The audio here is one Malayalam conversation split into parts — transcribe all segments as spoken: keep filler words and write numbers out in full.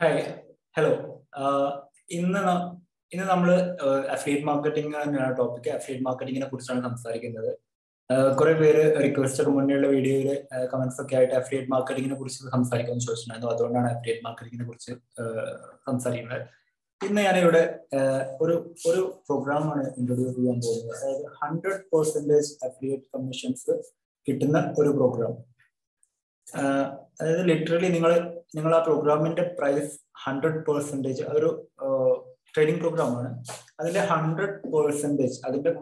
Hi, hello. Uh, in the in the affiliate marketing topic, affiliate marketing uh, requested video comments affiliate marketing affiliate marketing uh, program introduce hundred percent affiliate commissions program. Uh, literally, you Ningala program in the price hundred percentage trading program. That is hundred percentage. That is the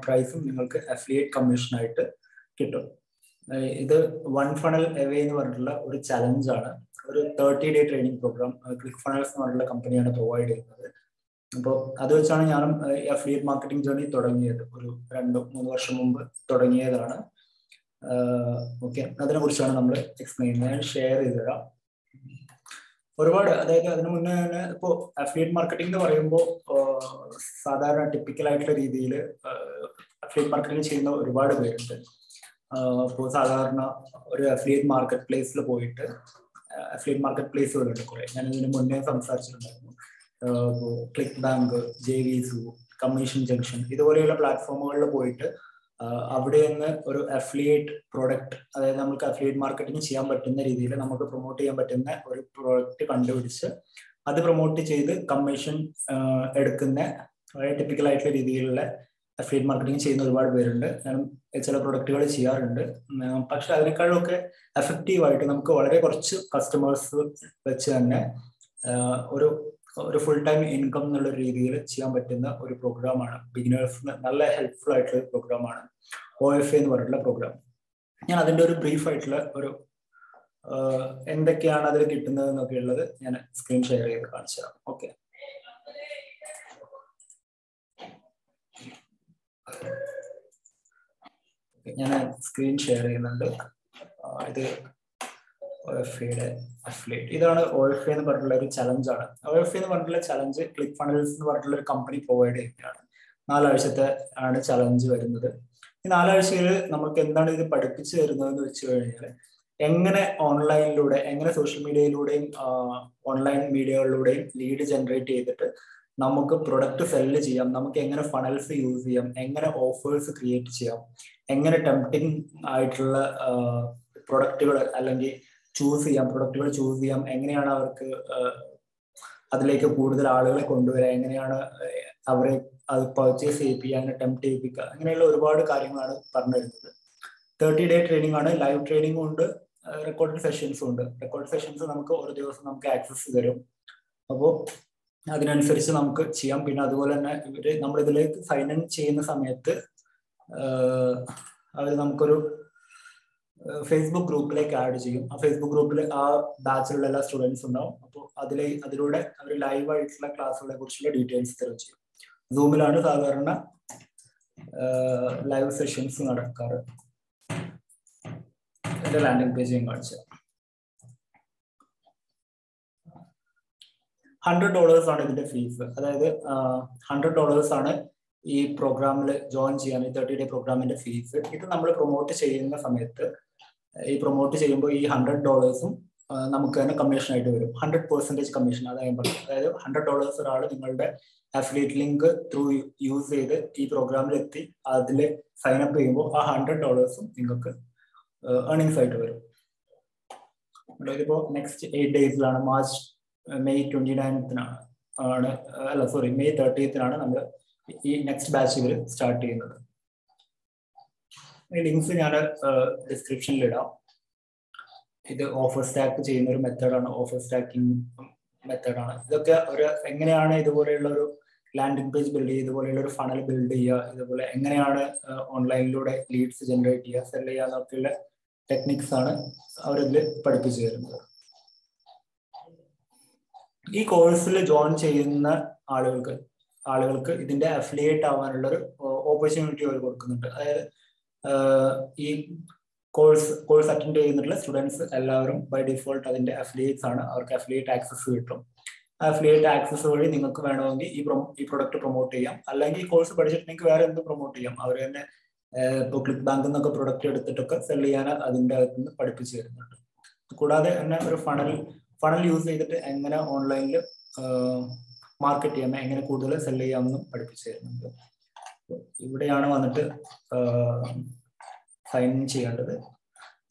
price of affiliate commission. This one funnel away in the challenge. A thirty day training program. ClickFunnels company provided. That is why affiliate marketing journey. That Uh, okay, another question number explain and share is there. Forward, affiliate marketing the rainbow, uh, Sadara typical idea, affiliate marketing chain of reward variant. Uh, for Sadarna affiliate marketplace, the poet, affiliate marketplace, or correct, and in Monday some search, Clickbank, J V Zoo, Commission Junction, either platform or the poet. Abden uh, or affiliate product, affiliate marketing, Chiambatin, promote Yambatina or product conduits. Other promote the commission uh edkuna or typical affiliate marketing chain or word variant and it's a product under Paksha effective item customers which uh or a full-time income or program beginners helpful program O F A program. Another brief or end the another kitten and screen share. Okay. Screen share affiliate. This is O F A particular challenge. O F A particular challenge, ClickFunnels particular company provided. four hours challenge. In four hours, we will learn online, social media, online media, lead generate, product sell, funnels use, offers create, tempting product. Choose the product, choose the angry and our other like a good article condor, angry and our purchase A P I and attempt to pick a reward carrying on a partner. thirty day training on a live training under recorded sessions under record sessions on Amco or the Osanamka access to the room. Above other than Ferisanamka, Chiam Pinadol and number of the lake, sign and chain some at Facebook group like add Facebook group like our bachelor students now. Adelaide, Adelaide, live it's like class or details. Zoom Milana uh, live sessions in our car. The landing page in hundred dollars on the fees. Uh, hundred dollars on it. E program join thirty day program in the fees. It number promote in the summit. We promote hundred dollars. Namukana commission hundred percentage commission. Hundred dollars or affiliate link through use e program sign up a hundred dollars earning site. Next eight days March May twenty ninth sorry May thirtieth next batch will start in the links in our uh, description later. The offer stack method on offer stacking method on look at landing page build, the funnel build, the online load leads generate techniques on our e course join chain article. Within the affiliate opportunity or work. E course course attendee students allow by default affiliates or affiliate access to affiliate access already e product promote course budget promote ClickBank product sell funnel funnel use ചെയ്തിട്ട് എങ്ങനെ ഓൺലൈനിൽ മാർക്കറ്റ് ചെയ്യാം എങ്ങനെ കൂടുതൽ സെൽ ചെയ്യാമെന്നും പഠിപ്പിച്ചു തരുന്നുണ്ട് ഇവിടെയാണ് വന്നിട്ട് സൈൻ ഇൻ ചെയ്യേണ്ടത്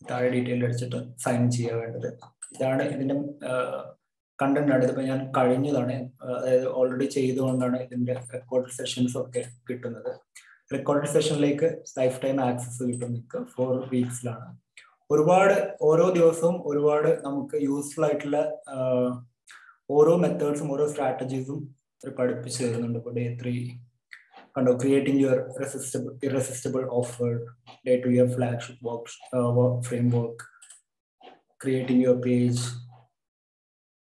താഴെ ഡീറ്റെയിൽ അടിച്ചിട്ട് സൈൻ ഇൻ ചെയ്യേണ്ടത് ഇതാണ് ഇതിന്റെ കണ്ടന്റ് ആണ് ഇതിപ്പോൾ ഞാൻ കഴിഞ്ഞതാണ് അതായത് ഓൾറെഡി ചെയ്തുകൊണ്ടാണ് ഇതിന്റെ റെക്കോർഡ് സെഷൻസ് ഒക്കെ കിട്ടുന്നത് റെക്കോർഡ് സെഷനിലേക്ക് ലൈഫ് ടൈം ആക്സസ് കിട്ടുന്നത് ഫോർ വീക്സിലാണ് ഒരുപാട് ഓരോ ദിവസവും ഒരുപാട് നമുക്ക് യൂസ്ഫുൾ ആയിട്ടുള്ള ഓരോ മെത്തേഡ്സും ഓരോ സ്ട്രാറ്റജീസും പഠിപ്പിച്ചു തരുന്നുണ്ട് ഇപ്പോൾ ഡേ ത്രീ കണ്ടോ creating your resistible irresistible offer day two your flagship work framework creating your page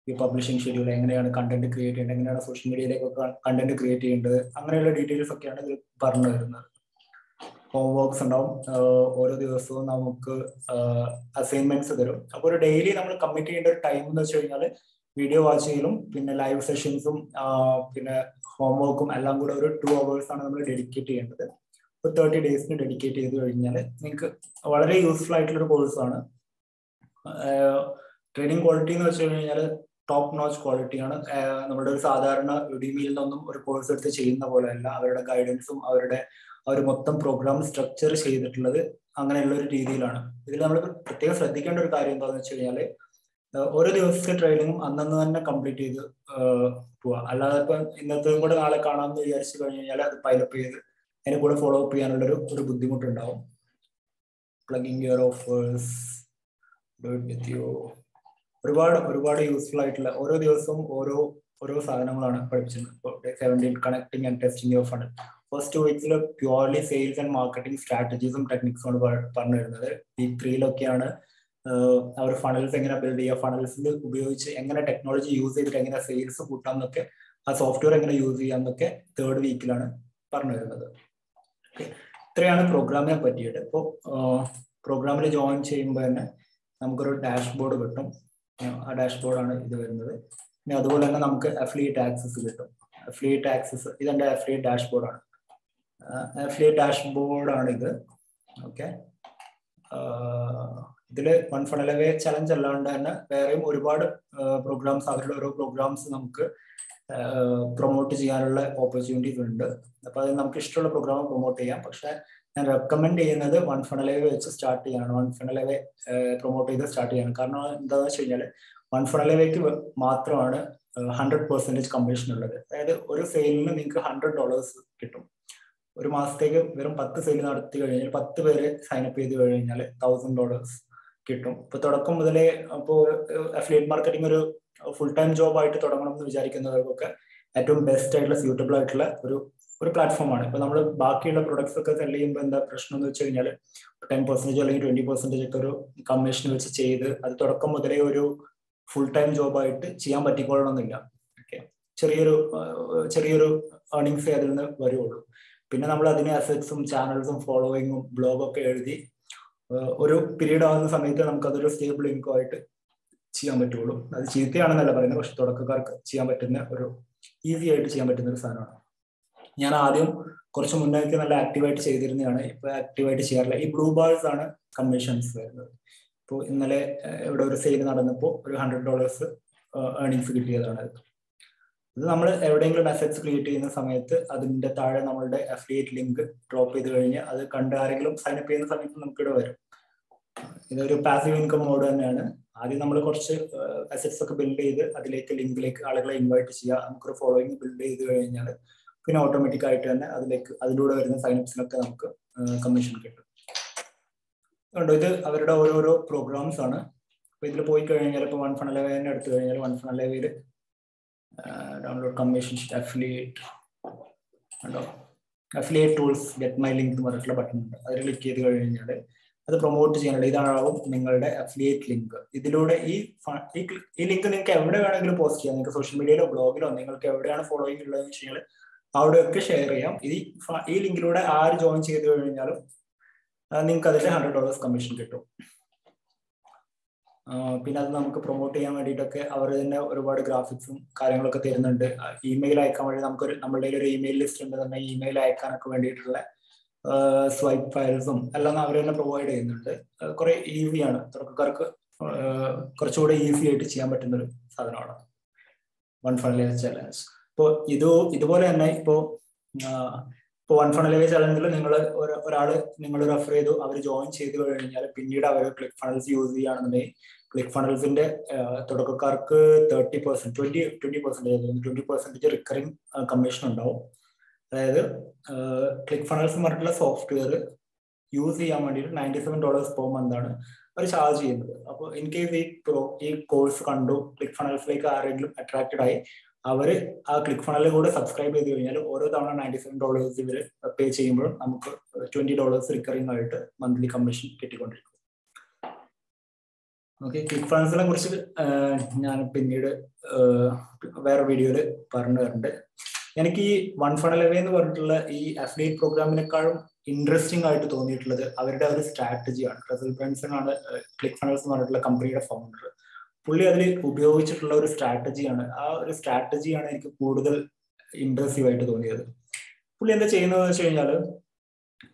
ഈ പബ്ലിഷിംഗ് ഷെഡ്യൂൾ എങ്ങനെയാണ് കണ്ടന്റ് ക്രിയേറ്റ് ചെയ്യേണ്ടത് എങ്ങനെയാണ് സോഷ്യൽ മീഡിയയിലേക്കൊക്കെ കണ്ടന്റ് ക്രിയേറ്റ് ചെയ്യേണ്ടത് അങ്ങനെയുള്ള ഡീറ്റെയിൽസ് ഒക്കെയാണ് ഇതിൽ പറഞ്ഞു വരുന്നത് ഹോം വർക്ക്സ് ഉണ്ടാവും ഓരോ ദിവസവും നമുക്ക് അസൈൻമെന്റ്സ് തരും അപ്പോൾ ഒരു ഡെയിലി നമ്മൾ കമ്മിറ്റ് ചെയ്യേണ്ട ഒരു ടൈം എന്ന് വെച്ച് കഴിഞ്ഞാൽ വീഡിയോ വാച്ച് ചെയ്യലും പിന്നെ ലൈവ് സെഷൻസും പിന്നെ ഹോം വർക്കും എല്ലാം കൂടെ ഒരു ടു അവേഴ്സ് ആണ് നമ്മൾ ഡെഡിക്കേറ്റ് ചെയ്യേണ്ടത് ഒരു തേർട്ടി ഡേയ്സിന് ഡെഡിക്കേറ്റ് ചെയ്ത് കഴിഞ്ഞാൽ നിങ്ങൾക്ക് വളരെ യൂസ്ഫുൾ ആയിട്ടുള്ള ഒരു കോഴ്സാണ് ട്രെയിനിങ് ക്വാളിറ്റി എന്ന് വെച്ച് കഴിഞ്ഞാൽ ടോപ്പ് നോച്ച് ക്വാളിറ്റിയാണ് നമ്മുടെ ഒരു സാധാരണ യുഡീമിയിൽ നിന്നും ഒരു കോഴ്സ് എടുത്ത് ചെയ്യുന്ന പോലെയല്ല അവരുടെ ഗൈഡൻസും അവരുടെ അവർ മൊത്തം പ്രോഗ്രാം സ്ട്രക്ചർ ചെയ്തിട്ടുള്ളത് അങ്ങനെയുള്ള ഒരു രീതിയിലാണ് ഇതിൽ നമ്മൾ പ്രത്യേകം ശ്രദ്ധിക്കേണ്ട ഒരു കാര്യം എന്താണെന്ന് വെച്ച് കഴിഞ്ഞാൽ ഓരോ ദിവസത്തെ ട്രെയിനിങ്ങും അന്നു തന്നെ കംപ്ലീറ്റ് ചെയ്ത് പോവാ അല്ലാതെ ഇപ്പം ഇന്നത്തെയും കൂടെ നാളെ കാണാമെന്ന് വിചാരിച്ചു കഴിഞ്ഞു കഴിഞ്ഞാൽ അത് പൈലപ്പ് ചെയ്ത് അതിന് കൂടെ ഫോളോ അപ്പ് ചെയ്യാനുള്ളൊരു ഒരു ബുദ്ധിമുട്ടുണ്ടാവും പ്ലഗിങ് യുവർ ഓഫേഴ്സ് ഒരുപാട് ഒരുപാട് യൂസ്ഫുൾ ആയിട്ടുള്ള ഓരോ ദിവസവും ഓരോ ഓരോ സാധനങ്ങളാണ് പഠിപ്പിച്ചത് connecting and testing your funnel first two വീക്സിൽ പ്യുവർലി സെയിൽസ് ആൻഡ് മാർക്കറ്റിംഗ് സ്ട്രാറ്റജീസും ടെക്നിക്സും ആണ് പറഞ്ഞു വരുന്നത് വീക്ക് ത്രീയിലൊക്കെയാണ് അവർ ഫണൽസ് എങ്ങനെ ബിൽഡ് ചെയ്യുക ഫണൽസിൽ ഉപയോഗിച്ച് എങ്ങനെ ടെക്നോളജി യൂസ് ചെയ്തിട്ട് എങ്ങനെ സെയിൽസ് കൂട്ടാം എന്നൊക്കെ ആ സോഫ്റ്റ്വെയർ എങ്ങനെ യൂസ് ചെയ്യാം എന്നൊക്കെ തേർഡ് വീക്കിലാണ് പറഞ്ഞു വരുന്നത് ഇത്രയാണ് പ്രോഗ്രാമിനെ പറ്റിയിട്ട് ഇപ്പോൾ പ്രോഗ്രാമിൽ ജോയിൻ ചെയ്യുമ്പോൾ തന്നെ നമുക്കൊരു ഡാഷ്ബോർഡ് കിട്ടും ആ ഡാഷ്ബോർഡാണ് ഇത് വരുന്നത് പിന്നെ അതുപോലെ തന്നെ നമുക്ക് അഫിലിയേറ്റ് ആക്സസ് കിട്ടും അഫിലിയേറ്റ് ആക്സസ് ഇതെൻ്റെ അഫിലിയേറ്റ് ഡാഷ്ബോർഡാണ് അഫിലിയേറ്റ് ഡാഷ്ബോർഡാണ് ഇത് ഓക്കെ ഇതില് വൺ ഫണൽ അവേ ചലഞ്ച് അല്ലാണ്ട് തന്നെ വേറെയും ഒരുപാട് പ്രോഗ്രാംസ് അവരുടെ ഓരോ പ്രോഗ്രാംസ് നമുക്ക് പ്രൊമോട്ട് ചെയ്യാനുള്ള ഓപ്പർച്യൂണിറ്റീസ് ഉണ്ട് അപ്പൊ അത് നമുക്ക് ഇഷ്ടമുള്ള പ്രോഗ്രാം പ്രൊമോട്ട് ചെയ്യാം പക്ഷെ ഞാൻ റെക്കമെൻഡ് ചെയ്യുന്നത് വൺ ഫണൽ അവേ വെച്ച് സ്റ്റാർട്ട് ചെയ്യാണ് വൺ ഫണൽ അവേ പ്രൊമോട്ട് ചെയ്ത് സ്റ്റാർട്ട് ചെയ്യാണ് കാരണം എന്താണെന്ന് വെച്ച് കഴിഞ്ഞാൽ വൺ ഫണൽ അവേക്ക് മാത്രമാണ് ഹൺഡ്രഡ് പെർസെന്റേജ് കമ്മീഷൻ ഉള്ളത് അതായത് ഒരു സെയിലിന് നിങ്ങൾക്ക് ഹൺഡ്രഡ് ഡോളേഴ്സ് കിട്ടും ഒരു മാസത്തേക്ക് വെറും പത്ത് സെയിൽ നടത്തി കഴിഞ്ഞാൽ പത്ത് പേര് സൈനപ്പ് ചെയ്ത് കഴിഞ്ഞാൽ തൗസൻഡ് ഡോളേഴ്സ് കിട്ടും ഇപ്പൊ തുടക്കം മുതലേ അപ്പോൾ അഫിലിയേറ്റ് മാർക്കറ്റിംഗ് ഒരു ഫുൾ ടൈം ജോബായിട്ട് തുടങ്ങണം എന്ന് വിചാരിക്കുന്നവർക്കൊക്കെ ഏറ്റവും ബെസ്റ്റ് ആയിട്ടുള്ള സ്യൂട്ടബിൾ ആയിട്ടുള്ള ഒരു ഒരു പ്ലാറ്റ്ഫോമാണ് ഇപ്പൊ നമ്മൾ ബാക്കിയുള്ള പ്രൊഡക്ട്സ് ഒക്കെ സെൽ ചെയ്യുമ്പോൾ എന്താ പ്രശ്നം എന്ന് വെച്ച് കഴിഞ്ഞാൽ ടെൻ പെർസെന്റേജ് അല്ലെങ്കിൽ ട്വന്റി പെർസെന്റേജ് ഒക്കെ ഒരു കമ്മീഷൻ വെച്ച് ചെയ്ത് അത് തുടക്കം മുതലേ ഒരു ഫുൾ ടൈം ജോബായിട്ട് ചെയ്യാൻ പറ്റിക്കൊള്ളണമെന്നില്ല ഓക്കെ ചെറിയൊരു ചെറിയൊരു ഏർണിങ്സേ അതിൽ നിന്ന് വരുവുള്ളൂ പിന്നെ നമ്മൾ അതിന് അസറ്റ്സും ചാനൽസും ഫോളോയിങ്ങും ബ്ലോഗൊക്കെ എഴുതി ഒരു പീരീഡ് ആവുന്ന സമയത്ത് നമുക്കതൊരു സ്റ്റേബിൾ ഇൻകം ആയിട്ട് ചെയ്യാൻ പറ്റുള്ളൂ അത് ചീത്തയാണെന്നല്ല പറയുന്നത് പക്ഷെ തുടക്കക്കാർക്ക് ചെയ്യാൻ പറ്റുന്ന ഒരു ഈസി ആയിട്ട് ചെയ്യാൻ പറ്റുന്ന ഒരു സാധനമാണ് ഞാൻ ആദ്യം കുറച്ച് മുന്നേക്ക് നല്ല ആക്റ്റീവായിട്ട് ചെയ്തിരുന്നതാണ് ഇപ്പൊ ആക്റ്റീവായിട്ട് ചെയ്യാറില്ല ഈ ബ്ലൂ ബാൾസ് ആണ് കമ്മീഷൻസ് വരുന്നത് ഇപ്പോൾ ഇന്നലെ ഇവിടെ ഒരു സെയിൽ നടന്നപ്പോൾ ഒരു ഹൺഡ്രഡ് ഡോളേഴ്സ് ഏർണിങ്സ് കിട്ടിയതാണ് ഇത് നമ്മൾ എവിടെയെങ്കിലും അസറ്റ്സ് ക്രിയേറ്റ് ചെയ്യുന്ന സമയത്ത് അതിന്റെ താഴെ നമ്മളുടെ അഫിലിയേറ്റ് ലിങ്ക് ഡ്രോപ്പ് ചെയ്ത് കഴിഞ്ഞ് അത് കണ്ട് ആരെങ്കിലും സൈനപ്പ് ചെയ്യുന്ന സമയത്ത് നമുക്കിവിടെ വരും ഇതൊരു പാസീവ് ഇൻകം മോഡ് തന്നെയാണ് ആദ്യം നമ്മൾ കുറച്ച് അസറ്റ്സ് ഒക്കെ ബിൽഡ് ചെയ്ത് അതിലേക്ക് ലിങ്കിലേക്ക് ആളുകളെ ഇൻവൈറ്റ് ചെയ്യുക നമുക്കൊരു ഫോളോയിങ് ബിൽഡ് ചെയ്ത് കഴിഞ്ഞാൽ പിന്നെ ഓട്ടോമാറ്റിക് ആയിട്ട് തന്നെ അതിലേക്ക് അതിലൂടെ വരുന്ന സൈനപ്സിനൊക്കെ നമുക്ക് കമ്മീഷൻ കിട്ടും അതുകൊണ്ട് ഇത് അവരുടെ ഓരോരോ പ്രോഗ്രാംസ് ആണ് അപ്പൊ ഇതിൽ പോയി കഴിഞ്ഞാൽ ഇപ്പൊ വൺ ഫണൽ അവേ തന്നെ എടുത്തു കഴിഞ്ഞാൽ വൺ ഫണൽ അവയിൽ ഡൗൺലോഡ് കമ്മീഷൻ അഫിലിയേറ്റ് ഉണ്ടോ affiliate tools get my link എന്ന് പറഞ്ഞിട്ടുള്ള ബട്ടൺ ഉണ്ട് അതിൽ ക്ലിക്ക് ചെയ്ത് കഴിഞ്ഞാൽ അത് പ്രൊമോട്ട് ചെയ്യാനുള്ള ഇതാണാവും നിങ്ങളുടെ അഫിലിയേറ്റ് ലിങ്ക് ഇതിലൂടെ ഈ ഈ ലിങ്ക് നിങ്ങൾക്ക് എവിടെ വേണമെങ്കിലും പോസ്റ്റ് ചെയ്യാം നിങ്ങൾക്ക് സോഷ്യൽ മീഡിയയിലോ ബ്ലോഗിലോ നിങ്ങൾക്ക് എവിടെയാണ് ഫോളോയിങ് ഉള്ളതെന്ന് വെച്ച് കഴിഞ്ഞാൽ അവിടെയൊക്കെ ഷെയർ ചെയ്യാം ഈ ഈ ലിങ്കിലൂടെ ആര് ജോയിൻ ചെയ്ത് കഴിഞ്ഞാലും നിങ്ങൾക്ക് അതിൽ ഹൺഡ്രഡ് ഡോളേഴ്സ് കമ്മീഷൻ കിട്ടും പിന്നെ അത് നമുക്ക് പ്രൊമോട്ട് ചെയ്യാൻ വേണ്ടിയിട്ടൊക്കെ അവർ തന്നെ ഒരുപാട് ഗ്രാഫിക്സും കാര്യങ്ങളൊക്കെ തരുന്നുണ്ട് ഇമെയിൽ അയക്കാൻ വേണ്ടി നമുക്കൊരു നമ്മളുടെ ഒരു ഇമെയിൽ ലിസ്റ്റ് ഉണ്ട് തന്നെ ഇമെയിൽ അയക്കാനൊക്കെ വേണ്ടിയിട്ടുള്ള സ്വൈപ്പ് ഫയൽസും എല്ലാം അവർ തന്നെ പ്രൊവൈഡ് ചെയ്യുന്നുണ്ട് കുറെ ഈസിയാണ് തുടക്കക്കാർക്ക് കുറച്ചുകൂടെ ഈസി ആയിട്ട് ചെയ്യാൻ പറ്റുന്ന ഒരു സാധനമാണ് വൺ ഫണൽ അവേ ചലഞ്ച്. ഇപ്പോൾ ഇതോ ഇതുപോലെ തന്നെ ഇപ്പോൾ ഇപ്പോൾ വൺ ഫണൽ അവേ ചലഞ്ചിൽ നിങ്ങൾ ഒരാൾ നിങ്ങൾ റെഫർ ചെയ്തു അവർ ജോയിൻ ചെയ്ത് കഴിഞ്ഞാൽ പിന്നീട് അവർ ക്ലിക്ക് ഫണൽസ് യൂസ് ചെയ്യുകയാണെന്നുണ്ടെങ്കിൽ ക്ലിക്ക് ഫണൽസിന്റെ തുടക്കക്കാർക്ക് thirty percent twenty twenty percentage twenty percentage recurring commission ഉണ്ടാവും. അതായത് ക്ലിക്ക് ഫണൽസ് എന്ന് പറഞ്ഞിട്ടുള്ള സോഫ്റ്റ്വെയർ യൂസ് ചെയ്യാൻ വേണ്ടിയിട്ട് നയൻറ്റി സെവൻ ഡോളേഴ്സ് പെർ മന്താണ് അവർ ചാർജ് ചെയ്യുന്നത്. അപ്പോൾ ഇൻ കേസ് ഈ പ്രോ ഈ കോഴ്സ് കണ്ടു ക്ലിക്ക് ഫണൽസിലേക്ക് ആരെങ്കിലും അട്രാക്റ്റഡ് ആയി അവർ ആ ക്ലിക്ക് ഫണലിൽ കൂടെ സബ്സ്ക്രൈബ് ചെയ്ത് കഴിഞ്ഞാൽ ഓരോ തവണ നയൻറ്റി സെവൻ ഡോളേഴ്സ് ഇവർ പേ ചെയ്യുമ്പോഴും നമുക്ക് ട്വന്റി ഡോളേഴ്സ് റിക്കറിംഗ് ആയിട്ട് മന്ത്ലി കമ്മീഷൻ കിട്ടിക്കൊണ്ടിരിക്കും. ഓക്കെ, ക്ലിക്ക് ഫണൽസിനെ കുറിച്ച് ഞാൻ പിന്നീട് വേറെ വീഡിയോയിൽ പറഞ്ഞു തരുന്നുണ്ട്. എനിക്ക് ഈ വൺ ഫണൽ അവേ എന്ന് പറഞ്ഞിട്ടുള്ള ഈ അഫിലിയേറ്റ് പ്രോഗ്രാമിനേക്കാളും ഇൻട്രസ്റ്റിംഗ് ആയിട്ട് തോന്നിയിട്ടുള്ളത് അവരുടെ ഒരു സ്ട്രാറ്റജിയാണ്. റസൽ ബ്രാൻസൺ ആണ് ക്ലിക്ക് ഫണൽസ് എന്ന് പറഞ്ഞിട്ടുള്ള കമ്പനിയുടെ ഫൗണ്ടർ. പുള്ളി അതിൽ ഉപയോഗിച്ചിട്ടുള്ള ഒരു സ്ട്രാറ്റജിയാണ്, ആ ഒരു സ്ട്രാറ്റജിയാണ് എനിക്ക് കൂടുതൽ ഇംപ്രസീവ് ആയിട്ട് തോന്നിയത്. പുള്ളി എന്താ ചെയ്യുന്നതെന്ന് വെച്ച് കഴിഞ്ഞാൽ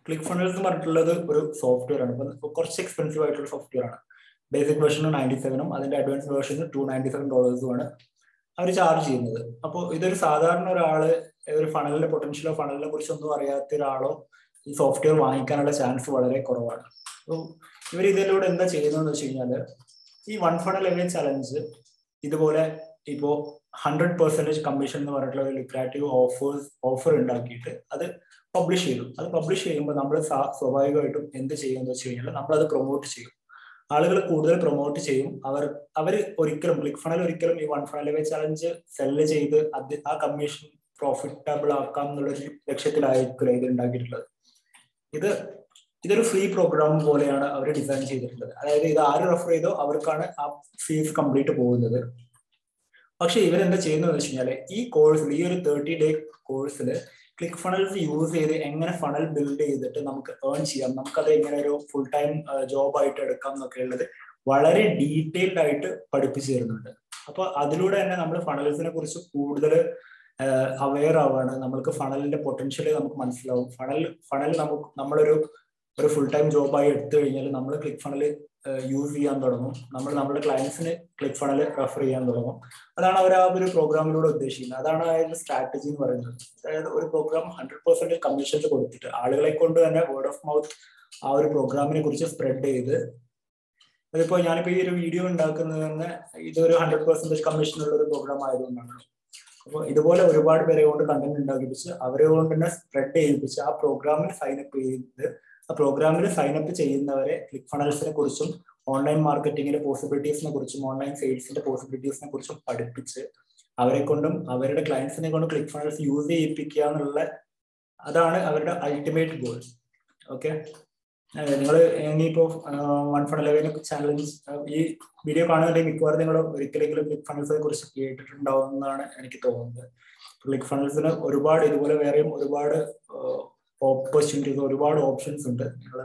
ക്ലിക്ക് ഫണൽസ് എന്ന് പറഞ്ഞിട്ടുള്ളത് ഒരു സോഫ്റ്റ്വെയർ ആണ്, ഇപ്പം കുറച്ച് എക്സ്പെൻസീവ് ആയിട്ടുള്ള സോഫ്റ്റ്വെയർ ആണ്. ബേസിക് വേർഷന് നയൻറ്റി സെവനും അതിന്റെ അഡ്വാൻസ് വേർഷന് ടു നയൻറ്റി സെവൻ ഡോളേഴ്സുമാണ് അവർ ചാർജ് ചെയ്യുന്നത്. അപ്പോൾ ഇതൊരു സാധാരണ ഒരാള് ഒരു ഫണലിന്റെ പൊട്ടൻഷ്യലോ ഫണലിനെ കുറിച്ച് ഒന്നും അറിയാത്ത ഒരാളോ ഈ സോഫ്റ്റ്വെയർ വാങ്ങിക്കാനുള്ള ചാൻസ് വളരെ കുറവാണ്. അപ്പോൾ ഇവർ ഇതിലൂടെ എന്താ ചെയ്യുന്നതെന്ന് വെച്ച് കഴിഞ്ഞാല് ഈ വൺ ഫണൽ അവേ ചലഞ്ച് ഇതുപോലെ ഇപ്പോൾ ഹൺഡ്രഡ് പെർസെന്റേജ് കമ്മീഷൻ എന്ന് പറഞ്ഞിട്ടുള്ള ഒരു ലുക്രാറ്റീവ് ഓഫേഴ്സ് ഓഫർ ഉണ്ടാക്കിയിട്ട് അത് പബ്ലിഷ് ചെയ്തു. അത് പബ്ലിഷ് ചെയ്യുമ്പോൾ നമ്മൾ സ്വാഭാവികമായിട്ടും എന്ത് ചെയ്യുമെന്ന് വെച്ച് കഴിഞ്ഞാൽ നമ്മളത് പ്രൊമോട്ട് ചെയ്യും, ആളുകൾ കൂടുതൽ പ്രൊമോട്ട് ചെയ്യും. അവർ അവർ ഒരിക്കലും ക്ലിക്ക് ഫണൽ ഒരിക്കലും ഈ one funnel away challenge sell ചെയ്ത് അത് ആ കമ്മീഷൻ പ്രോഫിറ്റബിൾ ആക്കാം എന്നുള്ളൊരു ലക്ഷ്യത്തിലായിരിക്കില്ല ഇത് ഉണ്ടാക്കിയിട്ടുള്ളത്. ഇത് ഇതൊരു ഫ്രീ പ്രോഗ്രാം പോലെയാണ് അവർ ഡിസൈൻ ചെയ്തിട്ടുള്ളത്. അതായത് ഇത് ആര് റെഫർ ചെയ്തോ അവർക്കാണ് ആ ഫീസ് കംപ്ലീറ്റ് പോകുന്നത്. പക്ഷെ ഇവരെന്താ ചെയ്യുന്നതെന്ന് വെച്ച് കഴിഞ്ഞാൽ ഈ കോഴ്സിൽ ഈ ഒരു തേർട്ടി ഡേ കോഴ്സിൽ ക്ലിക്ക് ഫണൽസ് യൂസ് ചെയ്ത് എങ്ങനെ ഫണൽ ബിൽഡ് ചെയ്തിട്ട് നമുക്ക് ഏൺ ചെയ്യാം, നമുക്കത് എങ്ങനെ ഒരു ഫുൾ ടൈം ജോബായിട്ട് എടുക്കാം എന്നൊക്കെ ഉള്ളത് വളരെ ഡീറ്റെയിൽഡ് ആയിട്ട് പഠിപ്പിച്ചു തരുന്നുണ്ട്. അപ്പൊ അതിലൂടെ തന്നെ നമ്മൾ ഫണൽസിനെ കുറിച്ച് കൂടുതൽ അവെയർ ആവാണ്, നമുക്ക് ഫണലിന്റെ പൊട്ടൻഷ്യൽ നമുക്ക് മനസ്സിലാവും. ഫണൽ ഫണൽ നമുക്ക് നമ്മളൊരു ഒരു ഫുൾ ടൈം ജോബായി എടുത്തു കഴിഞ്ഞാൽ നമ്മൾ ക്ലിക്ക് ഫണൽ യൂസ് ചെയ്യാൻ തുടങ്ങും, നമ്മൾ നമ്മുടെ ക്ലയൻസിന് ക്ലിക്ക് ഫണൽ റെഫർ ചെയ്യാൻ തുടങ്ങും. അതാണ് അവർ ആ ഒരു പ്രോഗ്രാമിലൂടെ ഉദ്ദേശിക്കുന്നത്, അതാണ് അതായത് സ്ട്രാറ്റജി എന്ന് പറയുന്നത്. അതായത് ഒരു പ്രോഗ്രാം ഹൺഡ്രഡ് പെർസെന്റ് കമ്മീഷൻസ് കൊടുത്തിട്ട് ആളുകളെ കൊണ്ട് തന്നെ വേർഡ് ഓഫ് മൗത്ത് ആ ഒരു പ്രോഗ്രാമിനെ കുറിച്ച് സ്പ്രെഡ് ചെയ്ത്, അതിപ്പോ ഞാനിപ്പോ ഈ ഒരു വീഡിയോ ഉണ്ടാക്കുന്നത് തന്നെ ഇതൊരു ഹൺഡ്രഡ് പെർസെന്റേജ് കമ്മീഷനുള്ള ഒരു പ്രോഗ്രാം ആയതുകൊണ്ടാണ്. അപ്പൊ ഇതുപോലെ ഒരുപാട് പേരെ കൊണ്ട് കണ്ടന്റ് ഉണ്ടാക്കിപ്പിച്ച് അവരെ കൊണ്ട് തന്നെ സ്പ്രെഡ് ചെയ്യിപ്പിച്ച് ആ പ്രോഗ്രാമിൽ സൈനപ്പ് ചെയ്ത് ആ പ്രോഗ്രാമിൽ സൈനപ്പ് ചെയ്യുന്നവരെ ക്ലിക്ക് ഫണൽസിനെ കുറിച്ചും ഓൺലൈൻ മാർക്കറ്റിങ്ങിന്റെ പോസിബിലിറ്റീസിനെ കുറിച്ചും ഓൺലൈൻ സെയിൽസിന്റെ പോസിബിലിറ്റീസിനെ കുറിച്ചും പഠിപ്പിച്ച് അവരെ കൊണ്ടും അവരുടെ ക്ലയൻസിനെ കൊണ്ടും ക്ലിക്ക് ഫണൽസ് യൂസ് ചെയ്യിപ്പിക്കുക എന്നുള്ള അതാണ് അവരുടെ അൾട്ടിമേറ്റ് ഗോൾ. ഓക്കെ, നിങ്ങൾ ഇനിയിപ്പോ വൺ ഫണൽ അവേ ചലഞ്ച് ഈ വീഡിയോ കാണുന്നുണ്ടെങ്കിൽ മിക്കവാറും നിങ്ങൾ ഒരിക്കലെങ്കിലും ക്ലിക്ക് ഫണൽസിനെ കുറിച്ച് കേട്ടിട്ടുണ്ടാവും എന്നാണ് എനിക്ക് തോന്നുന്നത്. ക്ലിക്ക് ഫണൽസിന് ഒരുപാട് ഇതുപോലെ വേറെയും ഒരുപാട് ഓപ്പർച്യൂണിറ്റീസ് ഒരുപാട് ഓപ്ഷൻസ് ഉണ്ട്. നിങ്ങൾ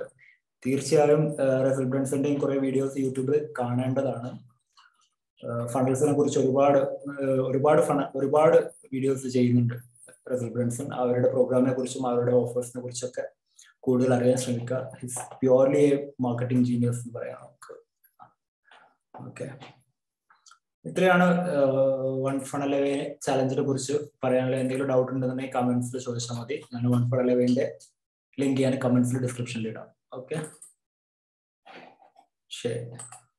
തീർച്ചയായും റസൽ ബ്രാൻസന്റെയും കുറെ വീഡിയോസ് യൂട്യൂബിൽ കാണേണ്ടതാണ്. ഫണൽസിനെ കുറിച്ച് ഒരുപാട് ഒരുപാട് ഫണ ഒരുപാട് വീഡിയോസ് ചെയ്യുന്നുണ്ട് റസൽ ബ്രാൻസൺ. അവരുടെ പ്രോഗ്രാമിനെ കുറിച്ചും അവരുടെ ഓഫേഴ്സിനെ കുറിച്ചൊക്കെ കൂടുതൽ അറിയാൻ ശ്രമിക്കുക. He's purely a marketing genius എന്ന് പറയാം നമുക്ക്. ഓക്കെ, ഇത്രയാണ് വൺ ഫണൽ അവേ ചലഞ്ചിനെ കുറിച്ച് പറയാനുള്ള. എന്തെങ്കിലും ഡൗട്ട് ഉണ്ടെന്നുണ്ടെങ്കിൽ കമന്റ്സിൽ ചോദിച്ചാൽ മതി. ഞാൻ വൺ ഫണൽ അവേന്റെ ലിങ്ക് ഞാൻ കമന്റ്സിൽ ഡിസ്ക്രിപ്ഷനിൽ ഇടാം. ഓക്കെ, ശരി.